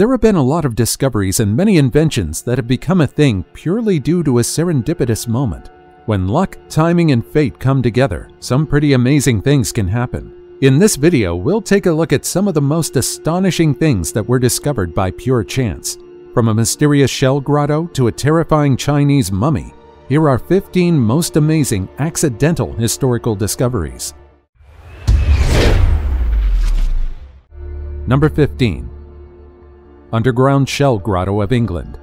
There have been a lot of discoveries and many inventions that have become a thing purely due to a serendipitous moment. When luck, timing, and fate come together, some pretty amazing things can happen. In this video, we'll take a look at some of the most astonishing things that were discovered by pure chance. From a mysterious shell grotto to a terrifying Chinese mummy, here are 15 most amazing accidental historical discoveries. Number 15. Underground Shell Grotto of England.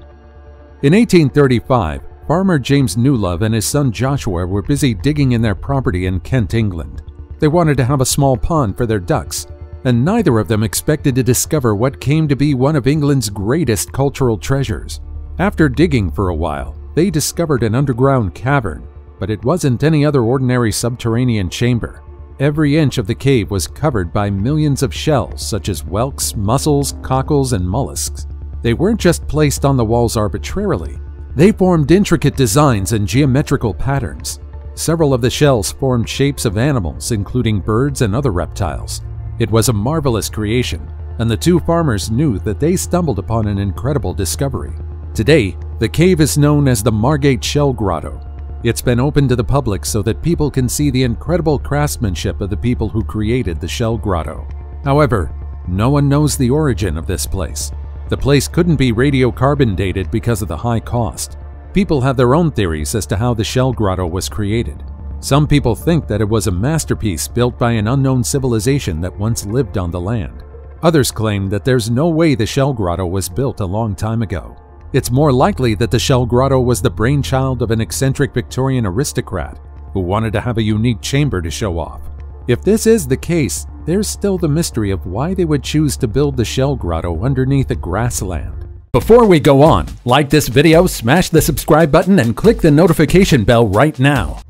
In 1835, farmer James Newlove and his son Joshua were busy digging in their property in Kent, England. They wanted to have a small pond for their ducks, and neither of them expected to discover what came to be one of England's greatest cultural treasures. After digging for a while, they discovered an underground cavern, but it wasn't any other ordinary subterranean chamber. Every inch of the cave was covered by millions of shells such as whelks, mussels, cockles, and mollusks. They weren't just placed on the walls arbitrarily. They formed intricate designs and geometrical patterns. Several of the shells formed shapes of animals, including birds and other reptiles. It was a marvelous creation, and the two farmers knew that they stumbled upon an incredible discovery. Today, the cave is known as the Margate Shell Grotto. It's been open to the public so that people can see the incredible craftsmanship of the people who created the shell grotto. However, no one knows the origin of this place. The place couldn't be radiocarbon dated because of the high cost. People have their own theories as to how the shell grotto was created. Some people think that it was a masterpiece built by an unknown civilization that once lived on the land. Others claim that there's no way the shell grotto was built a long time ago. It's more likely that the shell grotto was the brainchild of an eccentric Victorian aristocrat who wanted to have a unique chamber to show off. If this is the case, there's still the mystery of why they would choose to build the shell grotto underneath a grassland. Before we go on, like this video, smash the subscribe button, and click the notification bell right now.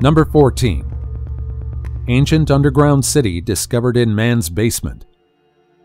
Number 14. Ancient underground city discovered in man's basement.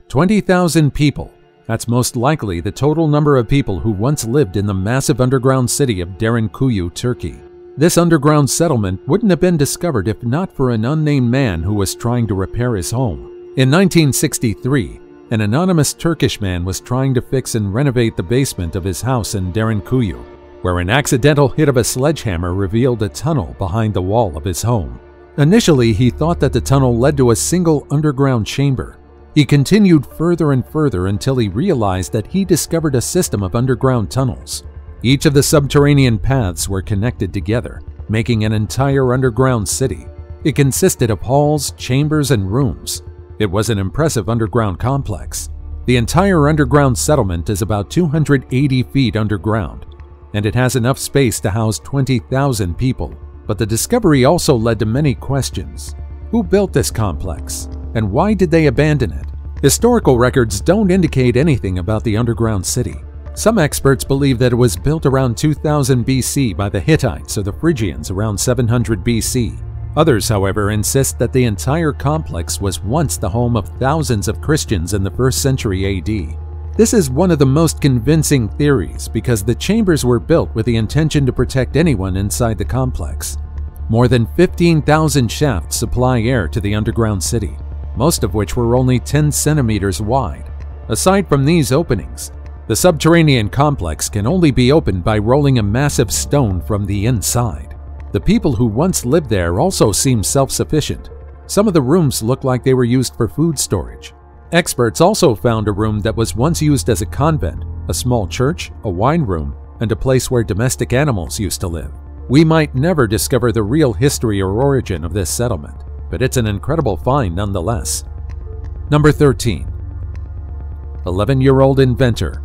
20,000 people. That's most likely the total number of people who once lived in the massive underground city of Derinkuyu, Turkey. This underground settlement wouldn't have been discovered if not for an unnamed man who was trying to repair his home. In 1963, an anonymous Turkish man was trying to fix and renovate the basement of his house in Derinkuyu, where an accidental hit of a sledgehammer revealed a tunnel behind the wall of his home. Initially, he thought that the tunnel led to a single underground chamber. He continued further and further until he realized that he discovered a system of underground tunnels. Each of the subterranean paths were connected together, making an entire underground city. It consisted of halls, chambers, and rooms. It was an impressive underground complex. The entire underground settlement is about 280 feet underground, and it has enough space to house 20,000 people. But the discovery also led to many questions. Who built this complex? And why did they abandon it? Historical records don't indicate anything about the underground city. Some experts believe that it was built around 2000 BC by the Hittites or the Phrygians around 700 BC. Others, however, insist that the entire complex was once the home of thousands of Christians in the 1st century AD. This is one of the most convincing theories because the chambers were built with the intention to protect anyone inside the complex. More than 15,000 shafts supply air to the underground city, most of which were only 10 centimeters wide. Aside from these openings, the subterranean complex can only be opened by rolling a massive stone from the inside. The people who once lived there also seem self-sufficient. Some of the rooms look like they were used for food storage. Experts also found a room that was once used as a convent, a small church, a wine room, and a place where domestic animals used to live. We might never discover the real history or origin of this settlement, but it's an incredible find nonetheless. Number 13. 11-year-old inventor.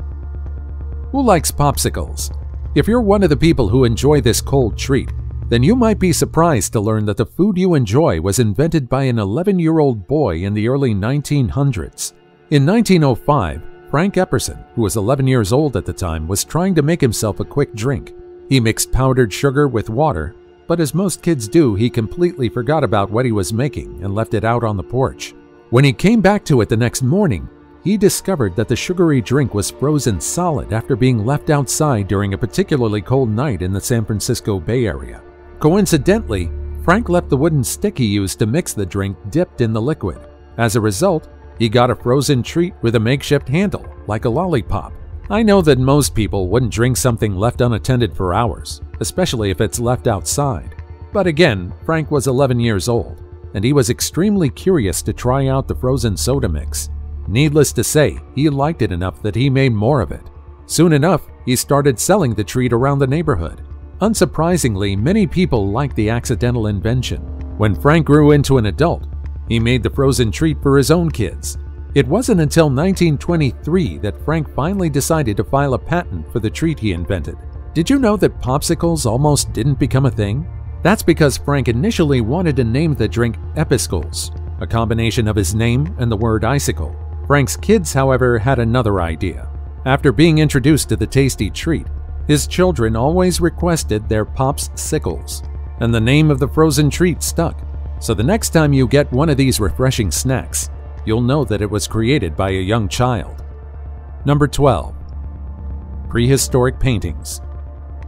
Who likes popsicles? If you're one of the people who enjoy this cold treat, then you might be surprised to learn that the food you enjoy was invented by an 11-year-old boy in the early 1900s. In 1905, Frank Epperson, who was 11 years old at the time, was trying to make himself a quick drink. He mixed powdered sugar with water, but as most kids do, he completely forgot about what he was making and left it out on the porch. When he came back to it the next morning, he discovered that the sugary drink was frozen solid after being left outside during a particularly cold night in the San Francisco Bay Area. Coincidentally, Frank left the wooden stick he used to mix the drink dipped in the liquid. As a result, He got a frozen treat with a makeshift handle, like a lollipop. I know that most people wouldn't drink something left unattended for hours, especially if it's left outside. But again, Frank was 11 years old, and he was extremely curious to try out the frozen soda mix. Needless to say, he liked it enough that he made more of it. Soon enough, he started selling the treat around the neighborhood. Unsurprisingly, many people liked the accidental invention. When Frank grew into an adult, he made the frozen treat for his own kids. It wasn't until 1923 that Frank finally decided to file a patent for the treat he invented. Did you know that popsicles almost didn't become a thing? That's because Frank initially wanted to name the drink Episcles, a combination of his name and the word icicle. Frank's kids, however, had another idea. After being introduced to the tasty treat, his children always requested their Pops Sickles, and the name of the frozen treat stuck. So the next time you get one of these refreshing snacks, you'll know that it was created by a young child. Number 12. Prehistoric paintings.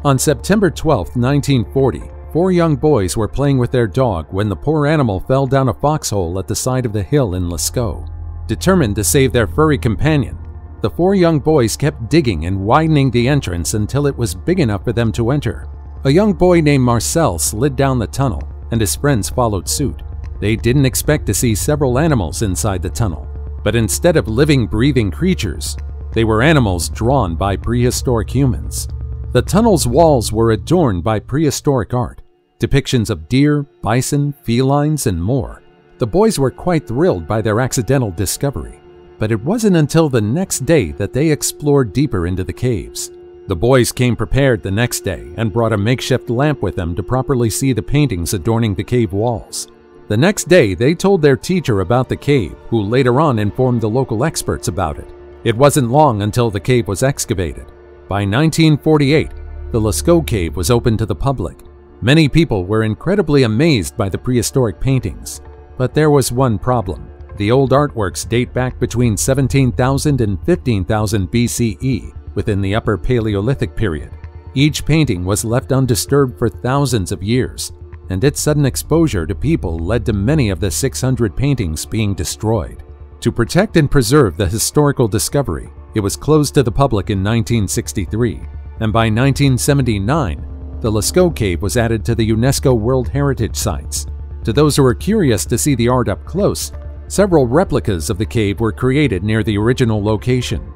On September 12, 1940, 4 young boys were playing with their dog when the poor animal fell down a foxhole at the side of the hill in Lascaux. Determined to save their furry companion, the 4 young boys kept digging and widening the entrance until it was big enough for them to enter. A young boy named Marcel slid down the tunnel, and his friends followed suit. They didn't expect to see several animals inside the tunnel, but instead of living, breathing creatures, they were animals drawn by prehistoric humans. The tunnel's walls were adorned by prehistoric art, depictions of deer, bison, felines, and more. The boys were quite thrilled by their accidental discovery, but it wasn't until the next day that they explored deeper into the caves. The boys came prepared the next day and brought a makeshift lamp with them to properly see the paintings adorning the cave walls. The next day, they told their teacher about the cave, who later on informed the local experts about it. It wasn't long until the cave was excavated. By 1948, the Lascaux cave was open to the public. Many people were incredibly amazed by the prehistoric paintings. But there was one problem. The old artworks date back between 17,000 and 15,000 BCE. Within the Upper Paleolithic period. Each painting was left undisturbed for thousands of years, and its sudden exposure to people led to many of the 600 paintings being destroyed. To protect and preserve the historical discovery, it was closed to the public in 1963, and by 1979, the Lascaux Cave was added to the UNESCO World Heritage Sites. To those who were curious to see the art up close, several replicas of the cave were created near the original location.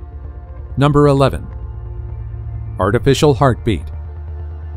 Number 11. Artificial heartbeat.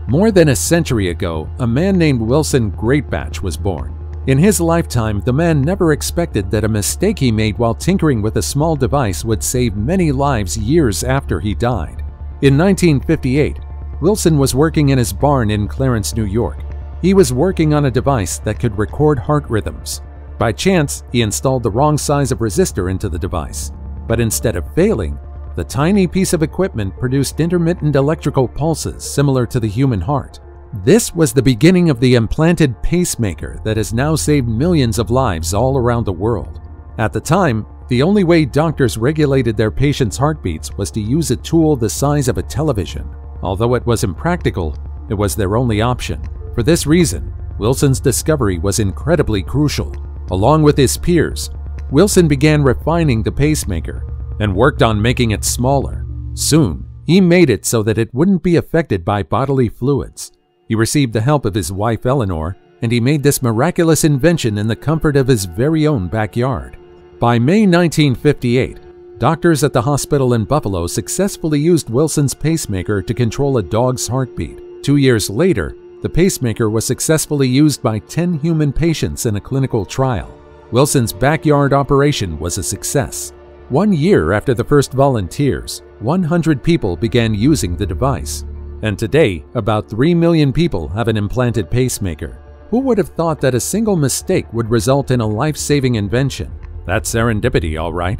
More than a century ago, a man named Wilson Greatbatch was born. In his lifetime, the man never expected that a mistake he made while tinkering with a small device would save many lives years after he died. In 1958, Wilson was working in his barn in Clarence, New York. He was working on a device that could record heart rhythms. By chance, he installed the wrong size of resistor into the device, but instead of failing, the tiny piece of equipment produced intermittent electrical pulses similar to the human heart. This was the beginning of the implanted pacemaker that has now saved millions of lives all around the world. At the time, the only way doctors regulated their patients' heartbeats was to use a tool the size of a television. Although it was impractical, it was their only option. For this reason, Wilson's discovery was incredibly crucial. Along with his peers, Wilson began refining the pacemaker and worked on making it smaller. Soon, he made it so that it wouldn't be affected by bodily fluids. He received the help of his wife Eleanor, and he made this miraculous invention in the comfort of his very own backyard. By May 1958, doctors at the hospital in Buffalo successfully used Wilson's pacemaker to control a dog's heartbeat. 2 years later, the pacemaker was successfully used by 10 human patients in a clinical trial. Wilson's backyard operation was a success. 1 year after the first volunteers, 100 people began using the device. And today, about 3 million people have an implanted pacemaker. Who would have thought that a single mistake would result in a life-saving invention? That's serendipity, all right.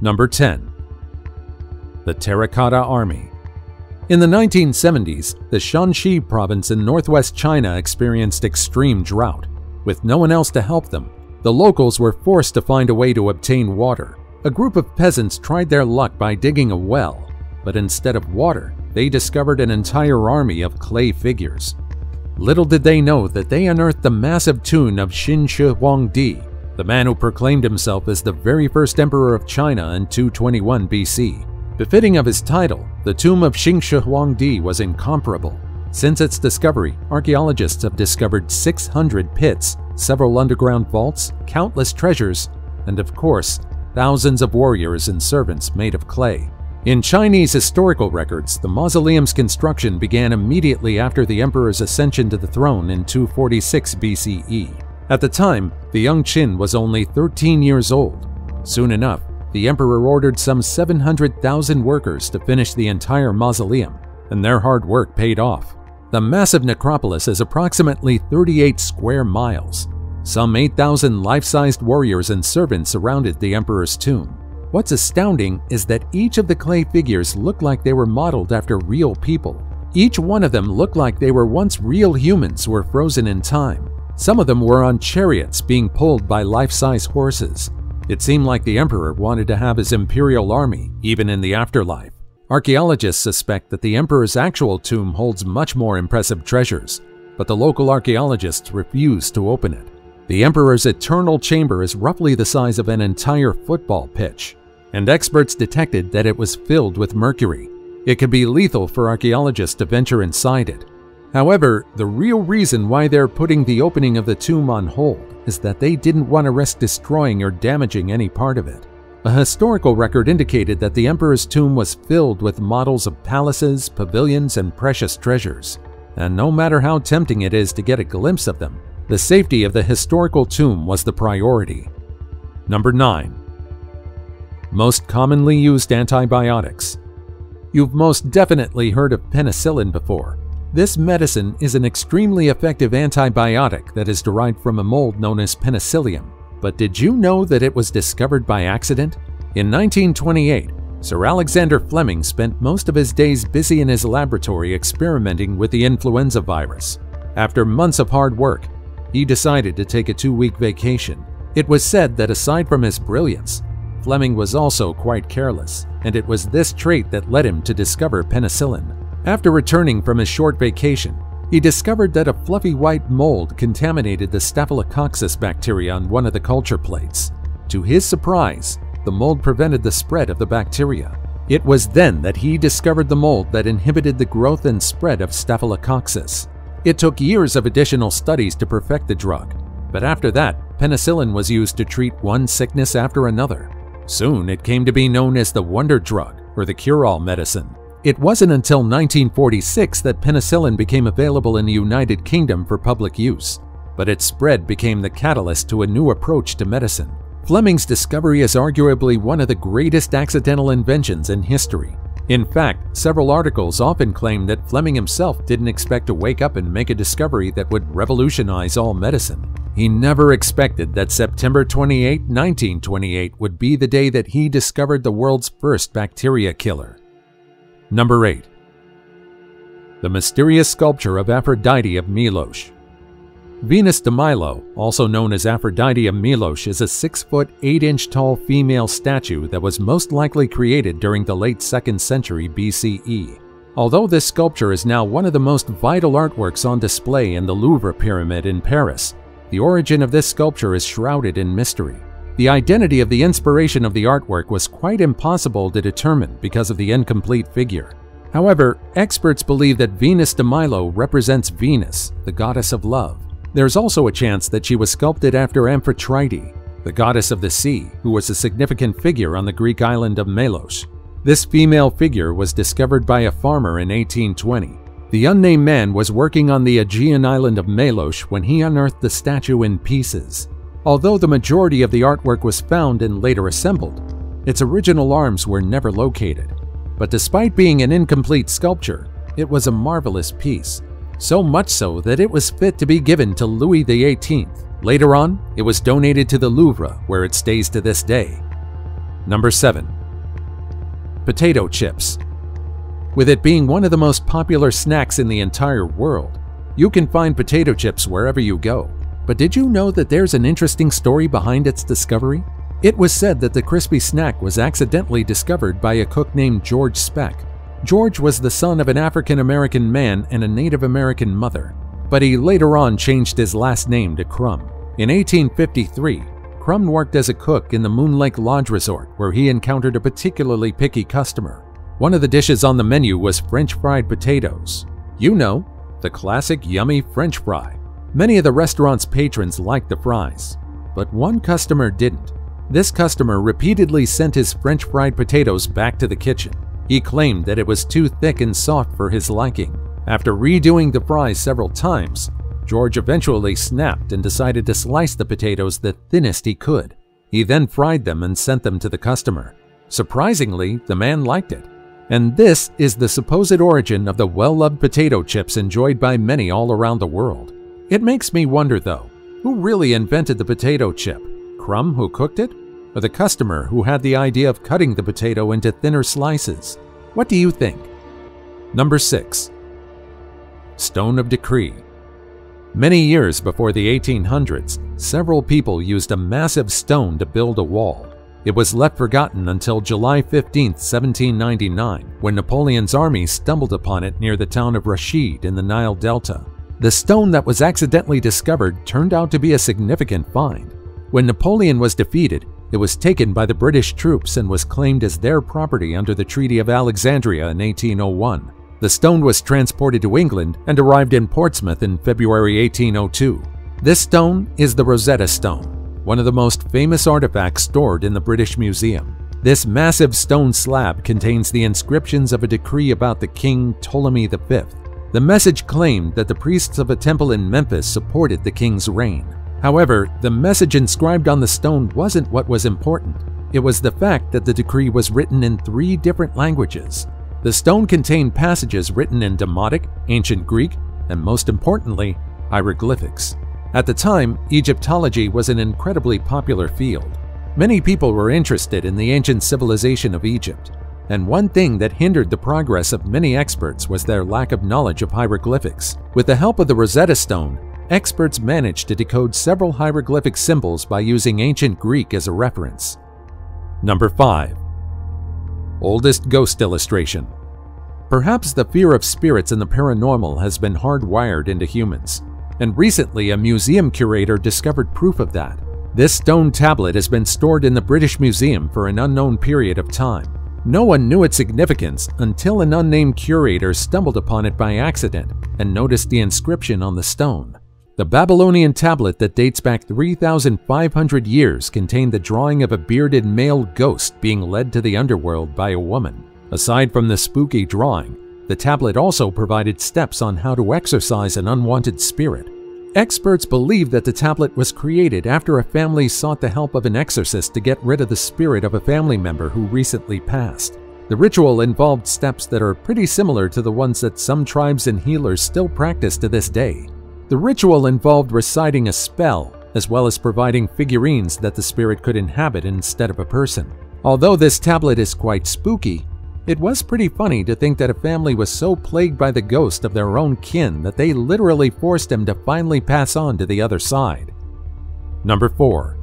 Number 10. The Terracotta Army. In the 1970s, the Shaanxi Province in northwest China experienced extreme drought. With no one else to help them, the locals were forced to find a way to obtain water. A group of peasants tried their luck by digging a well, but instead of water, they discovered an entire army of clay figures. Little did they know that they unearthed the massive tomb of Qin Shi Huangdi, the man who proclaimed himself as the very first emperor of China in 221 BC. Befitting of his title, the tomb of Qin Shi Huangdi was incomparable. Since its discovery, archaeologists have discovered 600 pits, several underground vaults, countless treasures, and of course, thousands of warriors and servants made of clay. In Chinese historical records, the mausoleum's construction began immediately after the emperor's ascension to the throne in 246 BCE. At the time, the young Qin was only 13 years old. Soon enough, the emperor ordered some 700,000 workers to finish the entire mausoleum, and their hard work paid off. The massive necropolis is approximately 38 square miles. Some 8,000 life-sized warriors and servants surrounded the emperor's tomb. What's astounding is that each of the clay figures looked like they were modeled after real people. Each one of them looked like they were once real humans who were frozen in time. Some of them were on chariots being pulled by life-size horses. It seemed like the emperor wanted to have his imperial army, even in the afterlife. Archaeologists suspect that the emperor's actual tomb holds much more impressive treasures, but the local archaeologists refuse to open it. The emperor's eternal chamber is roughly the size of an entire football pitch, and experts detected that it was filled with mercury. It could be lethal for archaeologists to venture inside it. However, the real reason why they're putting the opening of the tomb on hold is that they didn't want to risk destroying or damaging any part of it. A historical record indicated that the emperor's tomb was filled with models of palaces, pavilions, and precious treasures. And no matter how tempting it is to get a glimpse of them, the safety of the historical tomb was the priority. Number 9. Most commonly used antibiotics. You've most definitely heard of penicillin before. This medicine is an extremely effective antibiotic that is derived from a mold known as penicillium. But did you know that it was discovered by accident? In 1928, Sir Alexander Fleming spent most of his days busy in his laboratory experimenting with the influenza virus. After months of hard work, he decided to take a 2-week vacation. It was said that aside from his brilliance, Fleming was also quite careless, and it was this trait that led him to discover penicillin. After returning from his short vacation, he discovered that a fluffy white mold contaminated the Staphylococcus bacteria on one of the culture plates. To his surprise, the mold prevented the spread of the bacteria. It was then that he discovered the mold that inhibited the growth and spread of Staphylococcus. It took years of additional studies to perfect the drug, but after that, penicillin was used to treat one sickness after another. Soon, it came to be known as the wonder drug or the cure-all medicine. It wasn't until 1946 that penicillin became available in the United Kingdom for public use, but its spread became the catalyst to a new approach to medicine. Fleming's discovery is arguably one of the greatest accidental inventions in history. In fact, several articles often claim that Fleming himself didn't expect to wake up and make a discovery that would revolutionize all medicine. He never expected that September 28, 1928 would be the day that he discovered the world's first bacteria killer. Number 8. The mysterious sculpture of Aphrodite of Melos. Venus de Milo, also known as Aphrodite of Melos, is a 6-foot 8-inch tall female statue that was most likely created during the late 2nd century BCE. Although this sculpture is now one of the most vital artworks on display in the Louvre pyramid in Paris, the origin of this sculpture is shrouded in mystery. The identity of the inspiration of the artwork was quite impossible to determine because of the incomplete figure. However, experts believe that Venus de Milo represents Venus, the goddess of love. There's also a chance that she was sculpted after Amphitrite, the goddess of the sea, who was a significant figure on the Greek island of Melos. This female figure was discovered by a farmer in 1820. The unnamed man was working on the Aegean island of Melos when he unearthed the statue in pieces. Although the majority of the artwork was found and later assembled, its original arms were never located. But despite being an incomplete sculpture, it was a marvelous piece, so much so that it was fit to be given to Louis XVIII. Later on, it was donated to the Louvre, where it stays to this day. Number 7. Potato chips. With it being one of the most popular snacks in the entire world, you can find potato chips wherever you go. But did you know that there's an interesting story behind its discovery? It was said that the crispy snack was accidentally discovered by a cook named George Speck. George was the son of an African-American man and a Native American mother, but he later on changed his last name to Crum. In 1853, Crum worked as a cook in the Moon Lake Lodge Resort, where he encountered a particularly picky customer. One of the dishes on the menu was French fried potatoes. You know, the classic yummy French fry. Many of the restaurant's patrons liked the fries, but one customer didn't. This customer repeatedly sent his French fried potatoes back to the kitchen. He claimed that it was too thick and soft for his liking. After redoing the fries several times, George eventually snapped and decided to slice the potatoes the thinnest he could. He then fried them and sent them to the customer. Surprisingly, the man liked it. And this is the supposed origin of the well-loved potato chips enjoyed by many all around the world. It makes me wonder though, who really invented the potato chip? Crum who cooked it? Or the customer who had the idea of cutting the potato into thinner slices? What do you think? Number 6. Stone of Decree. Many years before the 1800s, several people used a massive stone to build a wall. It was left forgotten until July 15, 1799, when Napoleon's army stumbled upon it near the town of Rashid in the Nile Delta. The stone that was accidentally discovered turned out to be a significant find. When Napoleon was defeated, it was taken by the British troops and was claimed as their property under the Treaty of Alexandria in 1801. The stone was transported to England and arrived in Portsmouth in February 1802. This stone is the Rosetta Stone, one of the most famous artifacts stored in the British Museum. This massive stone slab contains the inscriptions of a decree about the King Ptolemy V. The message claimed that the priests of a temple in Memphis supported the king's reign. However, the message inscribed on the stone wasn't what was important. It was the fact that the decree was written in 3 different languages. The stone contained passages written in Demotic, Ancient Greek, and most importantly, hieroglyphics. At the time, Egyptology was an incredibly popular field. Many people were interested in the ancient civilization of Egypt, and one thing that hindered the progress of many experts was their lack of knowledge of hieroglyphics. With the help of the Rosetta Stone, experts managed to decode several hieroglyphic symbols by using Ancient Greek as a reference. Number 5. Oldest Ghost Illustration. Perhaps the fear of spirits and the paranormal has been hardwired into humans, and recently a museum curator discovered proof of that. This stone tablet has been stored in the British Museum for an unknown period of time. No one knew its significance until an unnamed curator stumbled upon it by accident and noticed the inscription on the stone. The Babylonian tablet that dates back 3,500 years contained the drawing of a bearded male ghost being led to the underworld by a woman. Aside from the spooky drawing, the tablet also provided steps on how to exorcise an unwanted spirit. Experts believe that the tablet was created after a family sought the help of an exorcist to get rid of the spirit of a family member who recently passed. The ritual involved steps that are pretty similar to the ones that some tribes and healers still practice to this day. The ritual involved reciting a spell, as well as providing figurines that the spirit could inhabit instead of a person. Although this tablet is quite spooky, it was pretty funny to think that a family was so plagued by the ghost of their own kin that they literally forced him to finally pass on to the other side. Number 4.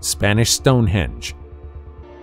Spanish Stonehenge.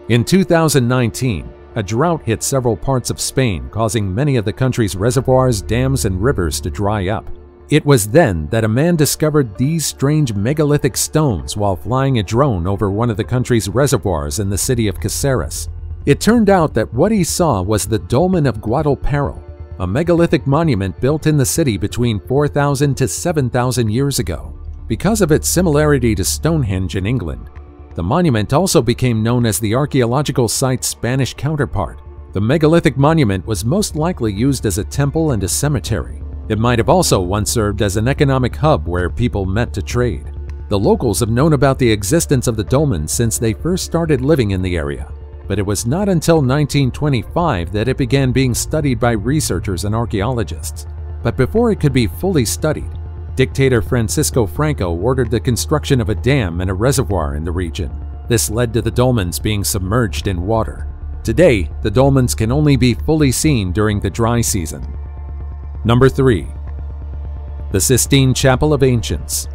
In 2019, a drought hit several parts of Spain, causing many of the country's reservoirs, dams, and rivers to dry up. It was then that a man discovered these strange megalithic stones while flying a drone over one of the country's reservoirs in the city of Caceres. It turned out that what he saw was the Dolmen of Guadalparral, a megalithic monument built in the city between 4,000 to 7,000 years ago. Because of its similarity to Stonehenge in England, the monument also became known as the archaeological site's Spanish counterpart. The megalithic monument was most likely used as a temple and a cemetery. It might have also once served as an economic hub where people met to trade. The locals have known about the existence of the dolmen since they first started living in the area, but it was not until 1925 that it began being studied by researchers and archaeologists. But before it could be fully studied, dictator Francisco Franco ordered the construction of a dam and a reservoir in the region. This led to the dolmens being submerged in water. Today, the dolmens can only be fully seen during the dry season. Number 3. The Sistine Chapel of Ancients.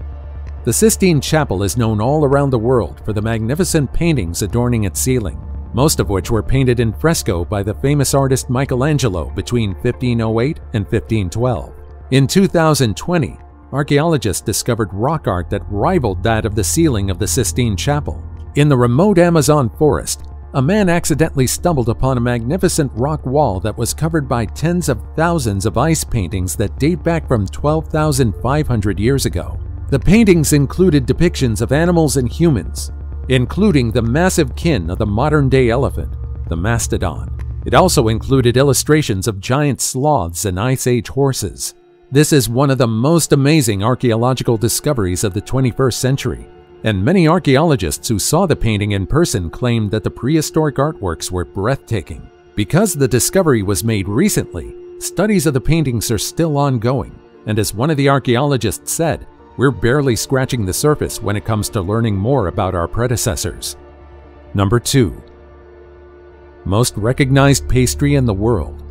The Sistine Chapel is known all around the world for the magnificent paintings adorning its ceiling, most of which were painted in fresco by the famous artist Michelangelo between 1508 and 1512. In 2020, archaeologists discovered rock art that rivaled that of the ceiling of the Sistine Chapel. In the remote Amazon forest, a man accidentally stumbled upon a magnificent rock wall that was covered by tens of thousands of ice paintings that date back from 12,500 years ago. The paintings included depictions of animals and humans, including the massive kin of the modern-day elephant, the mastodon. It also included illustrations of giant sloths and Ice Age horses. This is one of the most amazing archaeological discoveries of the 21st century. And many archaeologists who saw the painting in person claimed that the prehistoric artworks were breathtaking. Because the discovery was made recently, studies of the paintings are still ongoing, and as one of the archaeologists said, "We're barely scratching the surface when it comes to learning more about our predecessors." Number 2. Most recognized pastry in the world.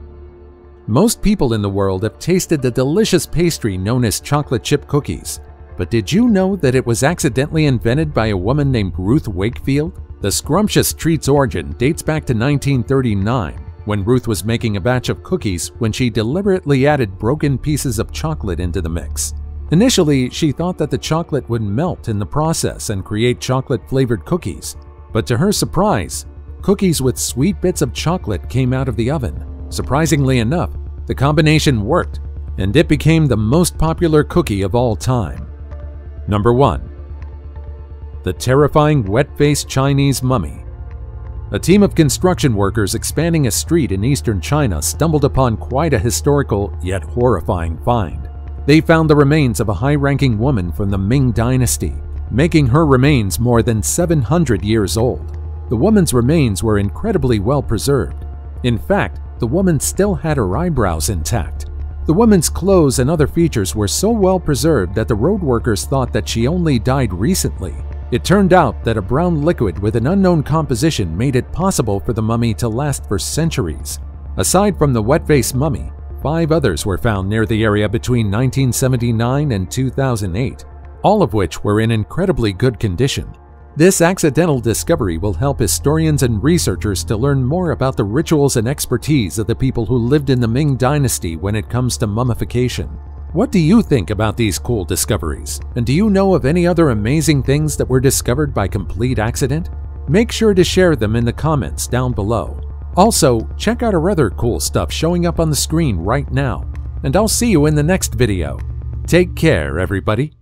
Most people in the world have tasted the delicious pastry known as chocolate chip cookies. But did you know that it was accidentally invented by a woman named Ruth Wakefield? The scrumptious treat's origin dates back to 1939, when Ruth was making a batch of cookies when she deliberately added broken pieces of chocolate into the mix. Initially, she thought that the chocolate would melt in the process and create chocolate-flavored cookies. But to her surprise, cookies with sweet bits of chocolate came out of the oven. Surprisingly enough, the combination worked, and it became the most popular cookie of all time. Number 1. The terrifying wet-faced Chinese mummy. A team of construction workers expanding a street in eastern China stumbled upon quite a historical yet horrifying find. They found the remains of a high-ranking woman from the Ming Dynasty, making her remains more than 700 years old. The woman's remains were incredibly well preserved. In fact, the woman still had her eyebrows intact. The woman's clothes and other features were so well preserved that the road workers thought that she only died recently. It turned out that a brown liquid with an unknown composition made it possible for the mummy to last for centuries. Aside from the wet-faced mummy, 5 others were found near the area between 1979 and 2008, all of which were in incredibly good condition. This accidental discovery will help historians and researchers to learn more about the rituals and expertise of the people who lived in the Ming Dynasty when it comes to mummification. What do you think about these cool discoveries? And do you know of any other amazing things that were discovered by complete accident? Make sure to share them in the comments down below. Also, check out our other cool stuff showing up on the screen right now. And I'll see you in the next video. Take care, everybody.